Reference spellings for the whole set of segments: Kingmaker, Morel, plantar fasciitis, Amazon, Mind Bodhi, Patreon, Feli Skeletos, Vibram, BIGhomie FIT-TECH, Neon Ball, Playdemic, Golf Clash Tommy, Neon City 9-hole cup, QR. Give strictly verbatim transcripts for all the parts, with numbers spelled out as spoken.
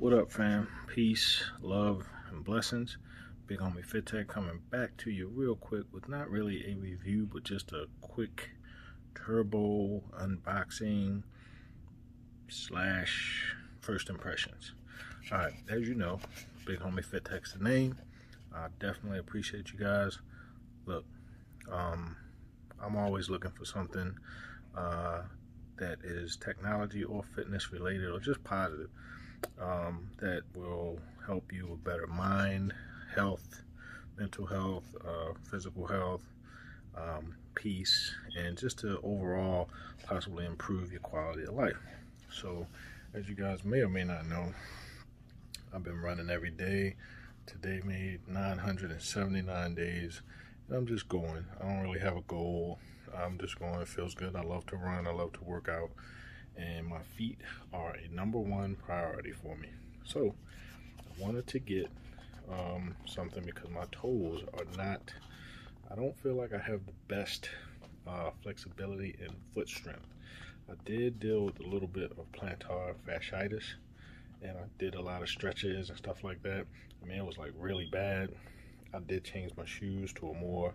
What up, fam? Peace, love, and blessings. BIGhomie FIT-TECH coming back to you real quick with not really a review, but just a quick turbo unboxing slash first impressions. All right, as you know, BIGhomie FIT-TECH's the name. I definitely appreciate you guys. Look, um, I'm always looking for something uh, that is technology or fitness related or just positive um, that will help you with better mind, health, mental health, uh, physical health, um, peace, and just to overall possibly improve your quality of life. So as you guys may or may not know, I've been running every day. Today made nine hundred seventy-nine days. I'm just going. I don't really have a goal. I'm just going. It feels good. I love to run. I love to work out. And my feet are a number one priority for me. So I wanted to get um, something because my toes are not, I don't feel like I have the best uh, flexibility and foot strength. I did deal with a little bit of plantar fasciitis, and I did a lot of stretches and stuff like that. I mean, it was like really bad. I did change my shoes to a more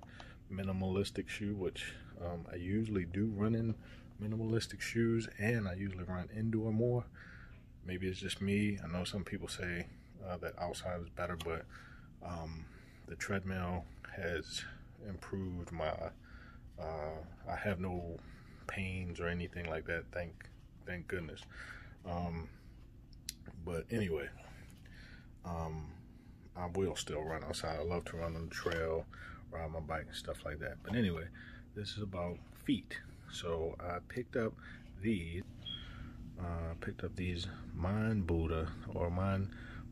minimalistic shoe, which um, I usually do run in minimalistic shoes, and I usually run indoor more. Maybe it's just me. I know some people say uh, that outside is better, but um, the treadmill has improved my, uh, I have no pains or anything like that, thank thank goodness. Um, but anyway, um, I will still run outside. I love to run on the trail, ride my bike and stuff like that. But anyway, this is about feet. So I picked up these, uh, picked up these Mind Bodhi or Mind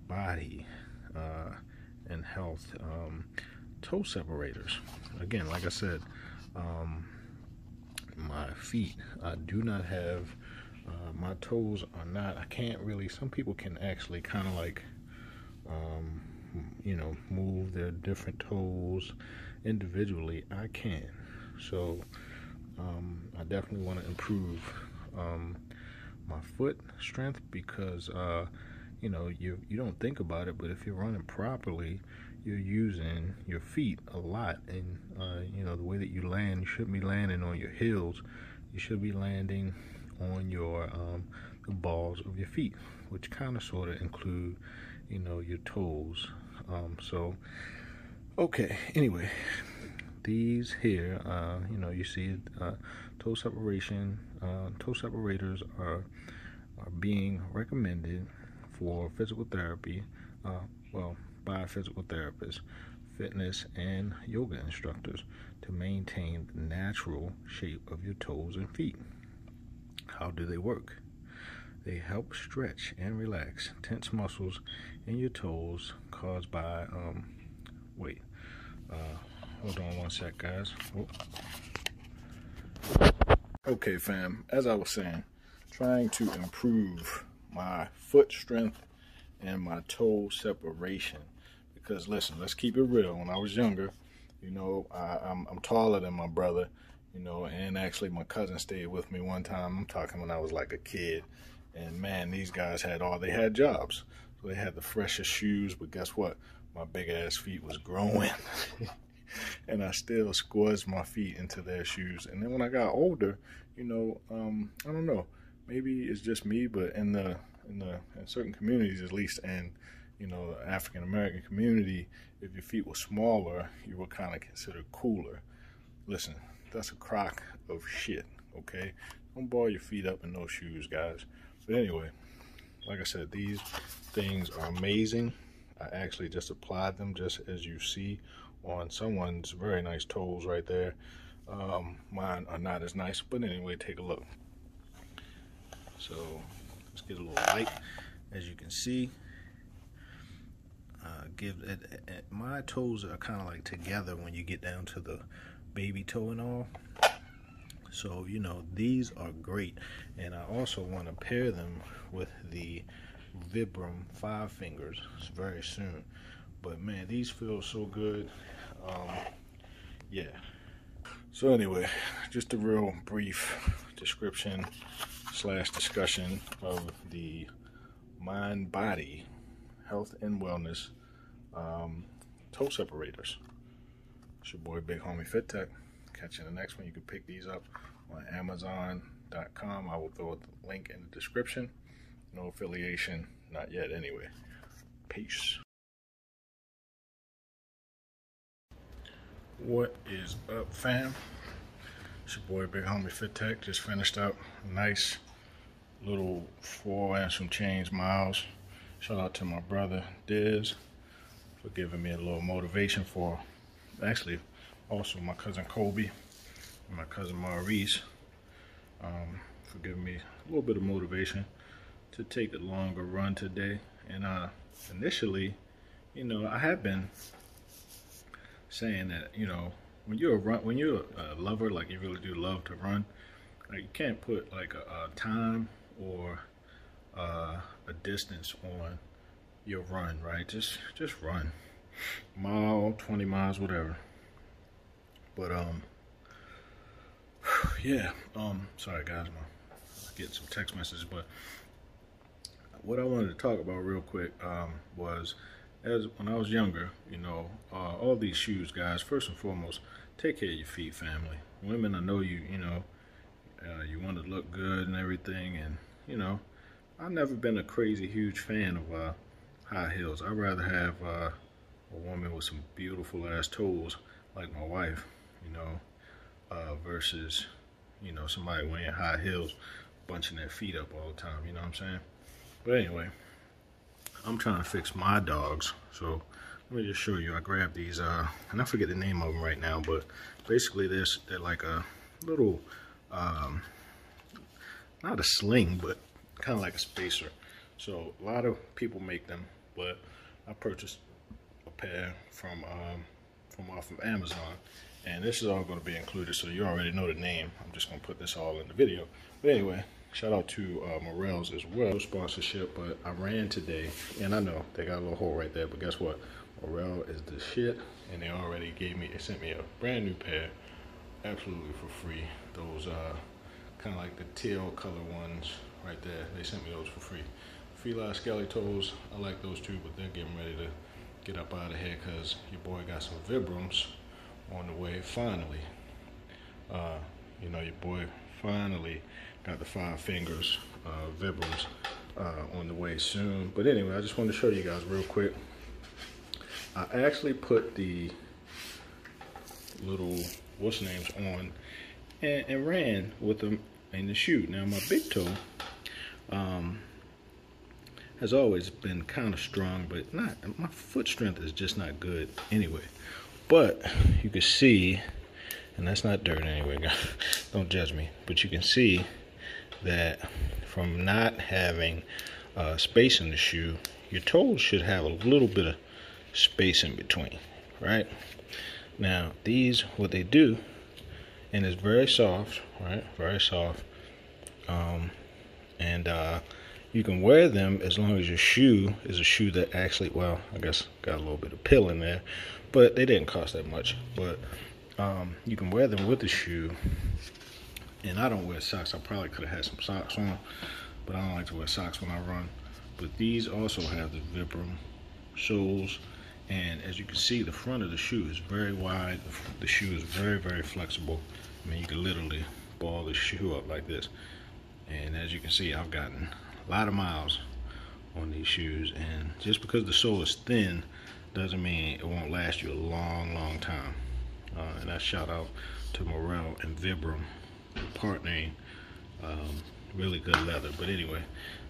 Bodhi uh, and Health um, toe separators. Again, like I said, um, my feet, I do not have, uh, my toes are not, I can't really, some people can actually kind of like, um, you know, move their different toes individually. I can. So um, I definitely want to improve um, my foot strength because uh, you know, you you don't think about it, but if you're running properly, you're using your feet a lot, and uh, you know, the way that you land, you shouldn't be landing on your heels. You should be landing on your um, the balls of your feet, which kind of sort of include, you know, your toes. Um, so, okay, anyway, these here, uh, you know, you see uh, toe separation, uh, toe separators are, are being recommended for physical therapy, uh, well, by physical therapists, fitness, and yoga instructors to maintain the natural shape of your toes and feet. How do they work? They help stretch and relax tense muscles in your toes caused by, um, wait, uh, hold on one sec, guys. Oh. Okay, fam, as I was saying, trying to improve my foot strength and my toe separation. Because listen, let's keep it real. When I was younger, you know, I, I'm, I'm taller than my brother, you know, and actually my cousin stayed with me one time. I'm talking when I was like a kid. And man, these guys had all, they had jobs. So they had the freshest shoes, but guess what? My big ass feet was growing. And I still squished my feet into their shoes. And then when I got older, you know, um, I don't know, maybe it's just me, but in the, in the, in certain communities, at least, and, you know, the African American community, if your feet were smaller, you were kind of considered cooler. Listen, that's a crock of shit, okay? Don't ball your feet up in those shoes, guys. But anyway, like I said, these things are amazing. I actually just applied them, just as you see on someone's very nice toes right there. Um, mine are not as nice, but anyway, take a look. So let's get a little light. As you can see, uh, give it, it, my toes are kind of like together when you get down to the baby toe and all. So, you know, these are great. And I also want to pair them with the Vibram five fingers very soon. But man, these feel so good. Um, yeah. So anyway, just a real brief description slash discussion of the Mind Bodhi Health and Wellness um, toe separators. It's your boy BIGhomie FIT-TECH. Catch you in the next one. You can pick these up on Amazon dot com. I will throw the link in the description. No affiliation, not yet anyway. Peace. What is up, fam? It's your boy BIGhomie FIT-TECH. Just finished up a nice little four and some change miles. Shout out to my brother Diz for giving me a little motivation for, actually also my cousin Kobe and my cousin Maurice um, for giving me a little bit of motivation to take a longer run today. And uh, initially, you know, I have been saying that, you know, when you're a run, when you're a lover, like you really do love to run, like you can't put like a, a time or uh, a distance on your run, right? Just just run, mile, twenty miles, whatever. But um, yeah, um, sorry guys, I'm getting some text messages, but what I wanted to talk about real quick um, was, as when I was younger, you know, uh, all these shoes, guys. First and foremost, take care of your feet, family. Women, I know you, you know, uh, you want to look good and everything, and you know, I've never been a crazy huge fan of uh, high heels. I'd rather have uh, a woman with some beautiful ass toes, like my wife, you know, uh, versus, you know, somebody wearing high heels, bunching their feet up all the time. You know what I'm saying? But anyway, I'm trying to fix my dogs, so let me just show you. I grabbed these, uh, and I forget the name of them right now, but basically they're, they're like a little, um, not a sling, but kind of like a spacer. So a lot of people make them, but I purchased a pair from um, from off of Amazon, and this is all going to be included, so you already know the name. I'm just going to put this all in the video. But anyway, shout out to uh, Morel's as well, sponsorship. But I ran today, and I know they got a little hole right there, but guess what? Morel is the shit, and they already gave me, they sent me a brand new pair, absolutely for free. Those uh, kind of like the teal color ones right there. They sent me those for free. Feli Skeletos, I like those too, but they're getting ready to get up out of here because your boy got some Vibrams on the way. Finally, uh, you know your boy finally got the five fingers uh, Vibrams uh, on the way soon. But anyway, I just wanted to show you guys real quick. I actually put the little what's names on and, and ran with them in the shoe. Now my big toe um, has always been kind of strong, but not, my foot strength is just not good anyway. But you can see, and that's not dirt anyway, guys. Don't judge me. But you can see that from not having uh, space in the shoe, your toes should have a little bit of space in between, right? Now these, what they do, and it's very soft, right? Very soft, um, and uh, you can wear them as long as your shoe is a shoe that actually, well, I guess got a little bit of pill in there, but they didn't cost that much. But um, you can wear them with the shoe. And I don't wear socks. I probably could have had some socks on, but I don't like to wear socks when I run. But these also have the Vibram soles, and as you can see, the front of the shoe is very wide. The shoe is very, very flexible. I mean, you can literally ball the shoe up like this. And as you can see, I've gotten a lot of miles on these shoes, and just because the sole is thin doesn't mean it won't last you a long, long time. Uh, and I shout out to Morel and Vibram. Partnering, um, really good leather. But anyway,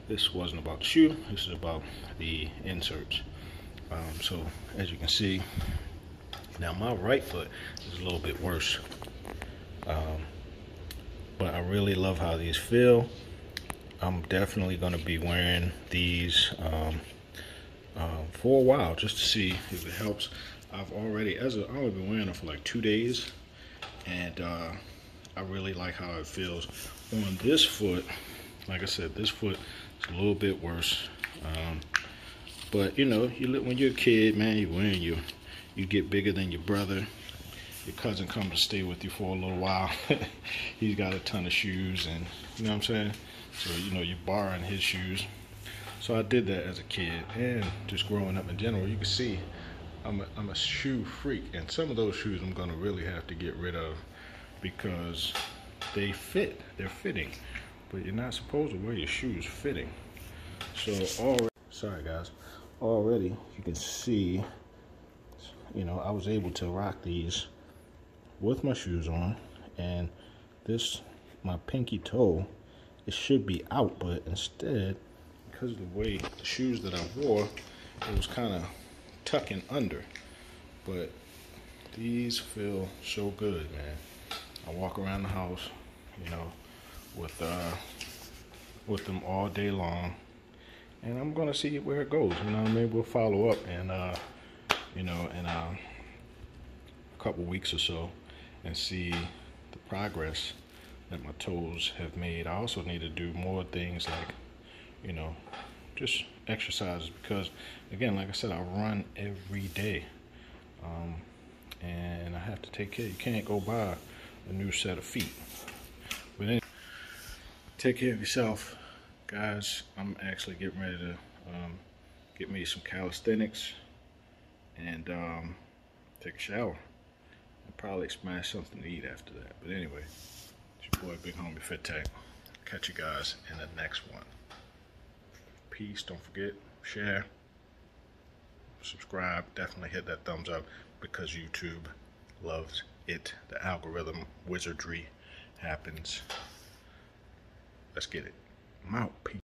this wasn't about the shoe, this is about the inserts. Um, so as you can see, now my right foot is a little bit worse, um, but I really love how these feel. I'm definitely going to be wearing these um, uh, for a while just to see if it helps. I've already, as a, I've only been wearing them for like two days, and uh, I really like how it feels on this foot. Like I said, this foot is a little bit worse. Um, but you know, you look, when you're a kid, man, you're wearing you, you get bigger than your brother. Your cousin comes to stay with you for a little while. He's got a ton of shoes, and you know what I'm saying? So, you know, you're borrowing his shoes. So I did that as a kid and just growing up in general. You can see I'm a, I'm a shoe freak, and some of those shoes I'm gonna really have to get rid of because they fit, they're fitting, but you're not supposed to wear your shoes fitting. So already, sorry guys, already you can see, you know, I was able to rock these with my shoes on, and this, my pinky toe, it should be out, but instead, because of the way the shoes that I wore, it was kind of tucking under. But these feel so good, man. I walk around the house, you know, with uh, with them all day long, and I'm gonna see where it goes. You know what I mean? We'll follow up, and uh, you know, in uh, a couple weeks or so, and see the progress that my toes have made. I also need to do more things like, you know, just exercises, because again, like I said, I run every day, um, and I have to take care. You can't go buy a new set of feet. But anyway, take care of yourself, guys. I'm actually getting ready to um, get me some calisthenics and um, take a shower and probably smash something to eat after that. But anyway, it's your boy BIGhomie FIT-TECH. Catch you guys in the next one. Peace. Don't forget, share, subscribe, definitely hit that thumbs up, because YouTube loves it. The algorithm wizardry happens. Let's get it. I'm out. Peace.